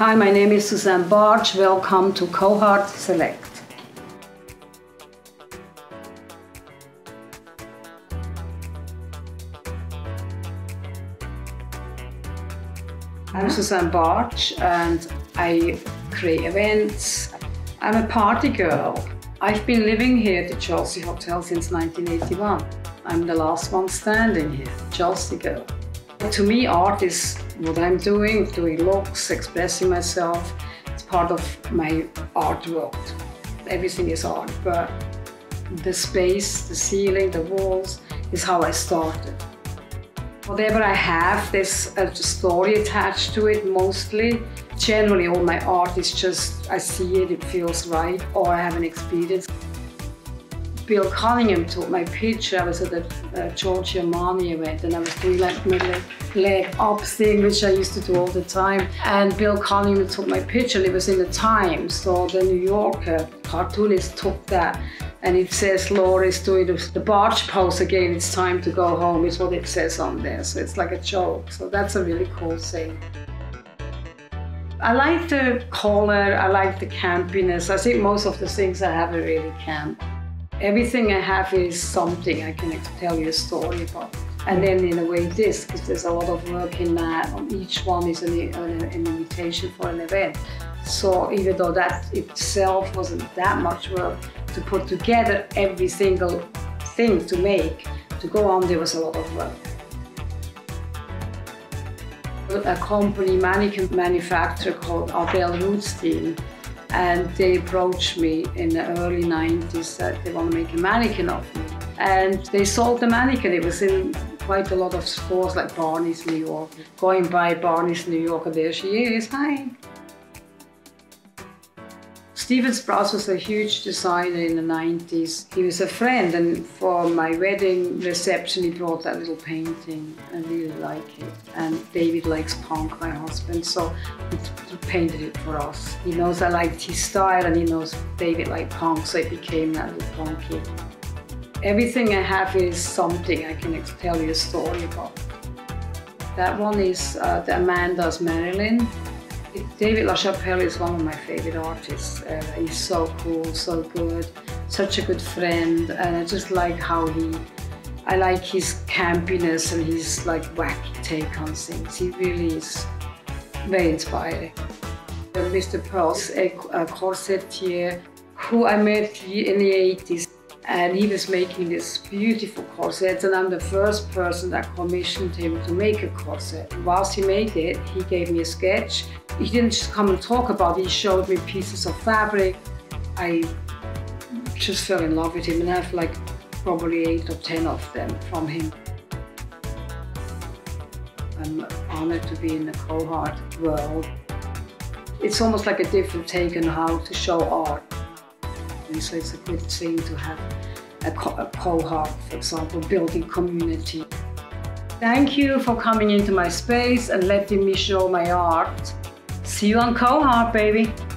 Hi, my name is Susanne Bartsch. Welcome to Cohart Select. I'm Susanne Bartsch and I create events. I'm a party girl. I've been living here at the Chelsea Hotel since 1981. I'm the last one standing here, Chelsea girl. To me, art is what I'm doing looks, expressing myself. It's part of my art world. Everything is art, but the space, the ceiling, the walls is how I started. Whatever I have, there's a story attached to it mostly. Generally, all my art is just, I see it, it feels right, or I have an experience. Bill Cunningham took my picture. I was at a Giorgio Armani event and I was doing like my leg up thing, which I used to do all the time. And Bill Cunningham took my picture. It was in The Times, so The New Yorker cartoonist took that. And it says Laura's doing the Bartsch pose again, it's time to go home, is what it says on there. So it's like a joke. So that's a really cool thing. I like the color, I like the campiness. I think most of the things I have are really camp. Everything I have is something I can tell you a story about. And then in a way this, because there's a lot of work in that. Each one is an invitation for an event. So even though that itself wasn't that much work, to put together every single thing to make, to go on, there was a lot of work. A company, mannequin manufacturer called Abel Rootstein, and they approached me in the early 90s that they want to make a mannequin of me. And they sold the mannequin. It was in quite a lot of stores like Barney's New York. Going by Barney's New York, and there she is, hi. Stephen Sprouse was a huge designer in the 90s. He was a friend, and for my wedding reception, he brought that little painting. I really like it. And David likes punk, my husband, so he painted it for us. He knows I liked his style, and he knows David liked punk, so it became that little punky. Everything I have is something I can tell you a story about. That one is the Amanda's Marilyn. David LaChapelle is one of my favorite artists. He's so cool, so good, such a good friend, and I just like how I like his campiness and his like wacky take on things. He really is very inspiring. Mr. Pearl's a corsetier who I met in the 80s, and he was making these beautiful corsets, and I'm the first person that commissioned him to make a corset. Whilst he made it, he gave me a sketch. He didn't just come and talk about it, he showed me pieces of fabric. I just fell in love with him, and I have like probably 8 or 10 of them from him. I'm honored to be in the Cohart world. It's almost like a different take on how to show art. And so it's a good thing to have a Cohart, for example, building community. Thank you for coming into my space and letting me show my art. See you on Cohart, baby.